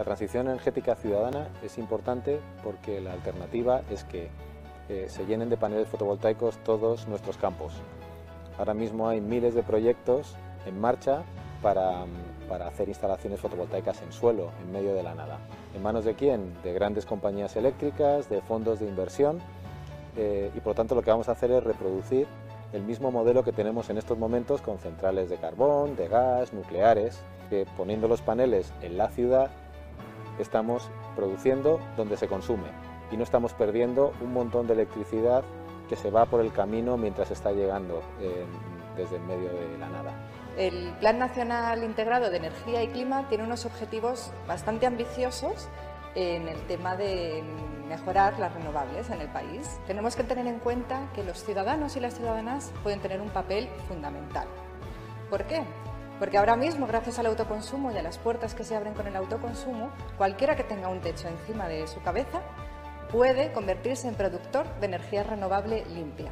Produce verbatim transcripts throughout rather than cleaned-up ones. La transición energética ciudadana es importante porque la alternativa es que eh, se llenen de paneles fotovoltaicos todos nuestros campos. Ahora mismo hay miles de proyectos en marcha para, para hacer instalaciones fotovoltaicas en suelo, en medio de la nada. ¿En manos de quién? De grandes compañías eléctricas, de fondos de inversión eh, y por lo tanto lo que vamos a hacer es reproducir el mismo modelo que tenemos en estos momentos con centrales de carbón, de gas, nucleares, que poniendo los paneles en la ciudad estamos produciendo donde se consume y no estamos perdiendo un montón de electricidad que se va por el camino mientras está llegando eh, desde el medio de la nada. El Plan Nacional Integrado de Energía y Clima tiene unos objetivos bastante ambiciosos en el tema de mejorar las renovables en el país. Tenemos que tener en cuenta que los ciudadanos y las ciudadanas pueden tener un papel fundamental. ¿Por qué? Porque ahora mismo, gracias al autoconsumo y a las puertas que se abren con el autoconsumo, cualquiera que tenga un techo encima de su cabeza puede convertirse en productor de energía renovable limpia.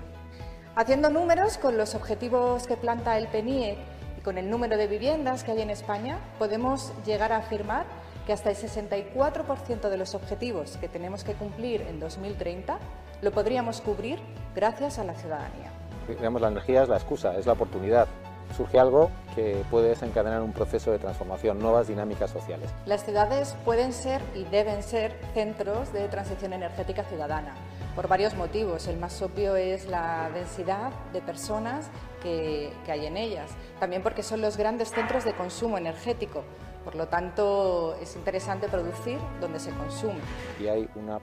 Haciendo números con los objetivos que planta el P N I E C y con el número de viviendas que hay en España, podemos llegar a afirmar que hasta el sesenta y cuatro por ciento de los objetivos que tenemos que cumplir en dos mil treinta lo podríamos cubrir gracias a la ciudadanía. Digamos, la energía es la excusa, es la oportunidad. Surge algo que puede desencadenar un proceso de transformación, nuevas dinámicas sociales. Las ciudades pueden ser y deben ser centros de transición energética ciudadana, por varios motivos. El más obvio es la densidad de personas que, que hay en ellas, también porque son los grandes centros de consumo energético. Por lo tanto, es interesante producir donde se consume. Y hay una,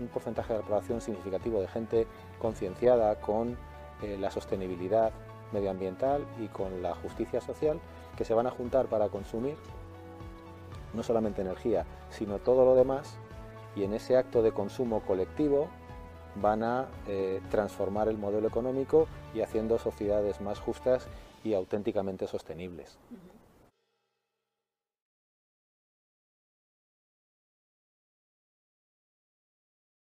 un porcentaje de la población significativo de gente concienciada con eh, la sostenibilidad medioambiental y con la justicia social, que se van a juntar para consumir no solamente energía, sino todo lo demás, y en ese acto de consumo colectivo van a eh, transformar el modelo económico y haciendo sociedades más justas y auténticamente sostenibles.